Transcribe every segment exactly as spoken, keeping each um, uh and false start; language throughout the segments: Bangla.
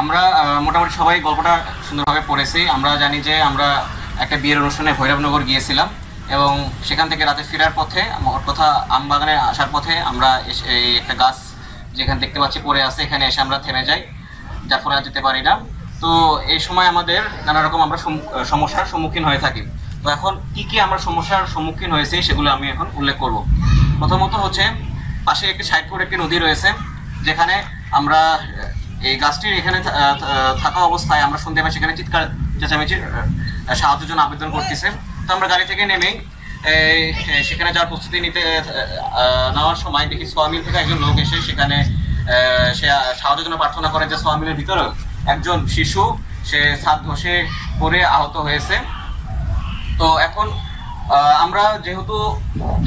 আমরা মোটামুটি সবাই গল্পটা সুন্দরভাবে পড়েছি। আমরা জানি যে আমরা একটা বিয়ের অনুষ্ঠানে ভৈরবনগর গিয়েছিলাম এবং সেখান থেকে রাতে ফেরার পথে কথা আমবাগানে আসার পথে আমরা এই একটা গাছ যেখানে দেখতে পাচ্ছি পড়ে আছে, এখানে এসে আমরা থেমে যাই, যার ফলে যেতে পারি না। তো এই সময় আমাদের নানা রকম আমরা সমস্যার সম্মুখীন হয়ে থাকি। তো এখন কী কী আমরা সমস্যার সম্মুখীন হয়েছি সেগুলো আমি এখন উল্লেখ করব। প্রথমত হচ্ছে পাশে একটি সাইড করে একটি নদী রয়েছে, যেখানে আমরা এই গাছটির এখানে থাকা অবস্থায় আমরা শুনতে পাই সেখানে চিৎকার চেঁচামেচির সাহায্যের জন্য আবেদন করতেছে। তো আমরা গাড়ি থেকে নেমেই সেখানে যার প্রস্তুতি নিতে নেওয়ার সময় দেখি সোয়ামিল থেকে একজন লোক এসে সেখানে সে সাহায্যের জন্য প্রার্থনা করে যে সোয়ামিলের ভিতরেও একজন শিশু সে ছাদ ধসে পড়ে আহত হয়েছে। তো এখন আমরা যেহেতু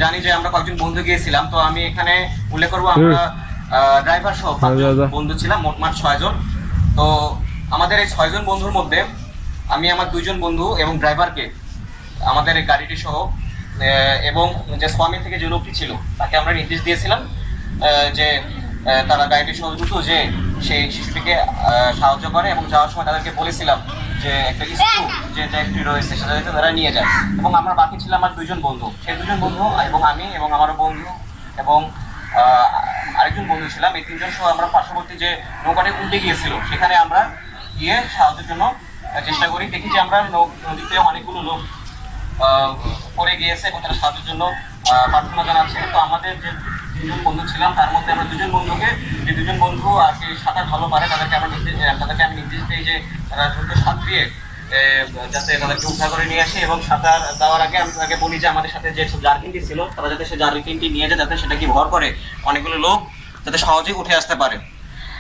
জানি যে আমরা কয়েকজন বন্ধু গিয়েছিলাম, তো আমি এখানে উল্লেখ করবো আমরা ড্রাইভার সহ বন্ধু ছিলাম মোটমাট ছয়জন। তো আমাদের এই ছয়জন বন্ধুর মধ্যে আমি আমার দুইজন বন্ধু এবং ড্রাইভারকে আমাদের এই গাড়িটি সহ এবং যে স্বামী থেকে যে লোকটি ছিল তাকে আমরা নির্দেশ দিয়েছিলাম যে তারা গাড়িটি সহ দ্রুত যে সেই শিশুটিকে সাহায্য করে, এবং যাওয়ার সময় তাদেরকে বলেছিলাম যে একটা স্কুল যে একটি রয়েছে সেটা তারা নিয়ে যায়। এবং আমরা বাকি ছিলাম আমার দুজন বন্ধু, সেই দুজন বন্ধু এবং আমি এবং আমারও বন্ধু এবং আরেকজন বন্ধু ছিলাম, এই তিনজন সহ আমরা পার্শ্ববর্তী যে নৌকাটি উল্টে গিয়েছিল সেখানে আমরা গিয়ে সাহায্যের জন্য চেষ্টা করি। দেখি যে আমরা নদীতে অনেকগুলো লোক পড়ে গিয়েছে এবং তারা সাহায্যের জন্য প্রার্থনা জানাচ্ছে। তো আমাদের যে দুজন বন্ধু ছিলাম তার মধ্যে আমরা দুজন বন্ধুকে যে দুজন বন্ধু আর কি সাঁতার ভালো পারে তাদেরকে আমরা নির্দেশ তাদেরকে আমি নির্দেশ দিই যে তারা দ্রুত সাঁত দিয়ে যাতে তাদেরকে উদ্ধার করে নিয়ে আসে, এবং সাঁতার দেওয়ার আগে আমি তাকে বলি যে আমাদের সাথে যে জার্কিনটি ছিল তারা যাতে সে জার্কিনটি নিয়ে যায়, যাতে সেটা কি ভর করে অনেকগুলো লোক যাতে সহজেই উঠে আসতে পারে।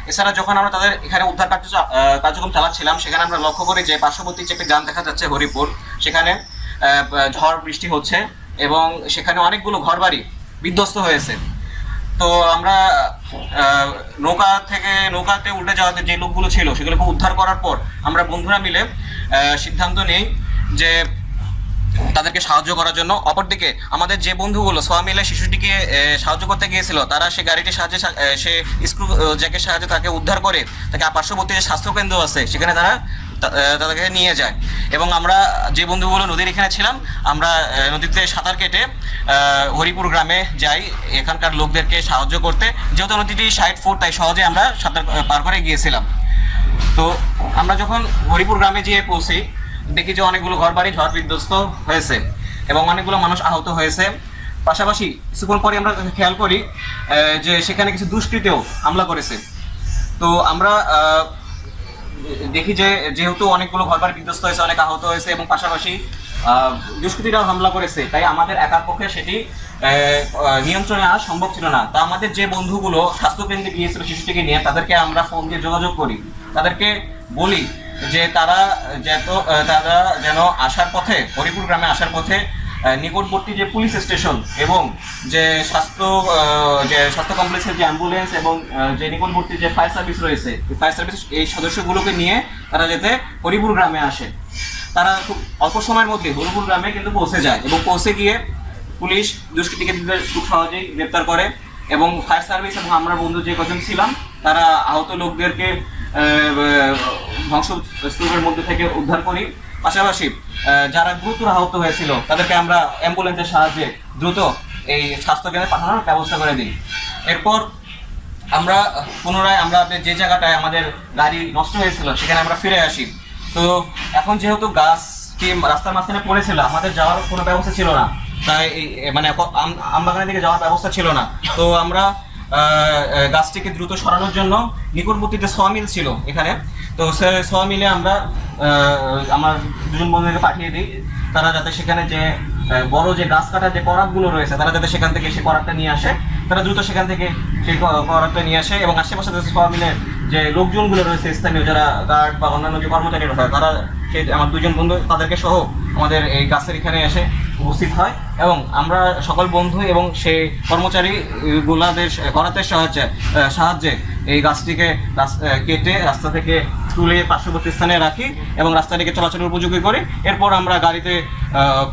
এছাড়া যখন আমরা তাদের এখানে উদ্ধার কার্য কার্যক্রম চালাচ্ছিলাম সেখানে আমরা লক্ষ্য করি যে পার্শ্ববর্তী যে গ্রাম দেখা যাচ্ছে হরিপুর, সেখানে ঝড় বৃষ্টি হচ্ছে এবং সেখানে অনেকগুলো ঘর বাড়ি বিধ্বস্ত হয়েছে। তো আমরা নৌকা থেকে নৌকাতে উল্টে যাওয়াতে যে লোকগুলো ছিল সেগুলোকে উদ্ধার করার পর আমরা বন্ধুরা মিলে সিদ্ধান্ত নিই যে তাদেরকে সাহায্য করার জন্য। অপরদিকে আমাদের যে বন্ধুগুলো সোয়ামিলে শিশুটিকে সাহায্য করতে গিয়েছিল তারা সে গাড়িটির সাহায্যে সে স্ক্রু জ্যাকের সাহায্যে তাকে উদ্ধার করে তাকে পার্শ্ববর্তী যে স্বাস্থ্যকেন্দ্র আছে সেখানে তারা তাদেরকে নিয়ে যায়। এবং আমরা যে বন্ধুগুলো নদীর এখানে ছিলাম আমরা নদীতে সাঁতার কেটে হরিপুর গ্রামে যাই এখানকার লোকদেরকে সাহায্য করতে। যেহেতু নদীটি ষাট ফুট তাই সহজে আমরা সাঁতার পার করে গিয়েছিলাম। তো আমরা যখন হরিপুর গ্রামে গিয়ে পৌঁছি দেখি যে অনেকগুলো ঘর বাড়ি ঝড় বিধ্বস্ত হয়েছে এবং অনেকগুলো মানুষ আহত হয়েছে। পাশাপাশি কিছুক্ষণ পরে আমরা খেয়াল করি যে সেখানে কিছু দুষ্কৃতীও হামলা করেছে। তো আমরা দেখি যে যেহেতু অনেকগুলো ঘর বাড়ি বিধ্বস্ত হয়েছে, অনেক আহত হয়েছে এবং পাশাপাশি দুষ্কৃতীরাও হামলা করেছে, তাই আমাদের একার পক্ষে সেটি নিয়ন্ত্রণে আনা সম্ভব ছিল না। তা আমাদের যে বন্ধুগুলো স্বাস্থ্যকেন্দ্রে গিয়েছিল শিশুটিকে নিয়ে তাদেরকে আমরা ফোন দিয়ে যোগাযোগ করি, তাদেরকে বলি যে তারা যেত তারা যেন আসার পথে হরিপুর গ্রামে আসার পথে নিকটবর্তী যে পুলিশ স্টেশন এবং যে স্বাস্থ্য যে স্বাস্থ্য কমপ্লেক্সের যে অ্যাম্বুলেন্স এবং যে নিকটবর্তী যে ফায়ার সার্ভিস রয়েছে ফায়ার সার্ভিস এই সদস্যগুলোকে নিয়ে তারা যেতে হরিপুর গ্রামে আসে। তারা খুব অল্প সময়ের মধ্যে হরিপুর গ্রামে কিন্তু পৌঁছে যায় এবং পৌঁছে গিয়ে পুলিশ দুষ্কৃতীকে খুব সহজেই গ্রেপ্তার করে এবং ফায়ার সার্ভিস এবং আমরা বন্ধু যে কজন ছিলাম তারা আহত লোকদেরকে ধ্বংসস্তূপের মধ্যে থেকে উদ্ধার করি। পাশাপাশি যারা গুরুতর আহত হয়েছিল তাদেরকে আমরা অ্যাম্বুলেন্সের সাহায্যে দ্রুত এই স্বাস্থ্যকেন্দ্রে পাঠানোর ব্যবস্থা করে দিই। এরপর আমরা পুনরায় আমরা যে জায়গাটায় আমাদের গাড়ি নষ্ট হয়েছিল সেখানে আমরা ফিরে আসি। তো এখন যেহেতু গাছটি রাস্তার মাঝখানে পড়েছিল আমাদের যাওয়ার কোনো ব্যবস্থা ছিল না, তাই মানে আমবাগানের দিকে যাওয়ার ব্যবস্থা ছিল না। তো আমরা গাছটিকে দ্রুত সরানোর জন্য নিকটবর্তী যে সোয়ামিল ছিল এখানে তো সে সোয়ামিলে আমরা আমার দুজন বন্ধুকে পাঠিয়ে দিই, তারা যাতে সেখানে যে বড় যে গাছ কাটার যে করাতগুলো রয়েছে তারা যাতে সেখান থেকে সেই করাতটা নিয়ে আসে, তারা দ্রুত সেখান থেকে সেই করাতটা নিয়ে আসে। এবং আশেপাশে যে সোয়ামিলের যে লোকজনগুলো রয়েছে স্থানীয় যারা গার্ড বা অন্যান্য যে কর্মচারী রয়েছে তারা সেই আমার দুজন বন্ধু তাদেরকে সহ আমাদের এই গাছের এখানে এসে উপস্থিত হয় এবং আমরা সকল বন্ধু এবং সেই কর্মচারীগুলাদের করাতের সাহায্যে সাহায্যে এই গাছটিকে কেটে রাস্তা থেকে তুলে পার্শ্ববর্তী স্থানে রাখি এবং রাস্তাটিকে চলাচলের উপযোগী করি। এরপর আমরা গাড়িতে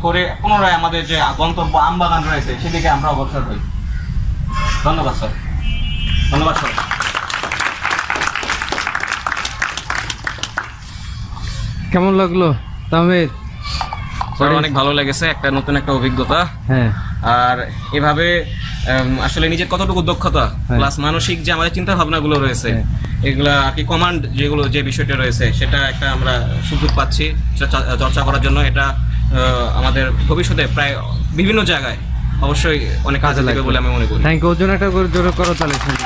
করে পুনরায় আমাদের যে গন্তব্য আমবাগান রয়েছে সেদিকে আমরা অগ্রসর হই। ধন্যবাদ স্যার। ধন্যবাদ স্যার। কেমন লাগলো তামির? অনেক ভালো লেগেছে, একটা নতুন একটা অভিজ্ঞতা। হ্যাঁ, আর এভাবে আসলে নিজের কতটুকু দক্ষতা প্লাস মানসিক যে আমাদের চিন্তা ভাবনাগুলো রয়েছে এগুলা আর কি কমান্ড যেগুলো যে বিষয়টা রয়েছে সেটা একটা আমরা সুযোগ পাচ্ছি চর্চা করার জন্য। এটা আমাদের ভবিষ্যতে প্রায় বিভিন্ন জায়গায় অবশ্যই অনেক কাজে লাগবে বলে আমি মনে করি। Thank you. ওজন একটা করে জোরে করো তাহলে।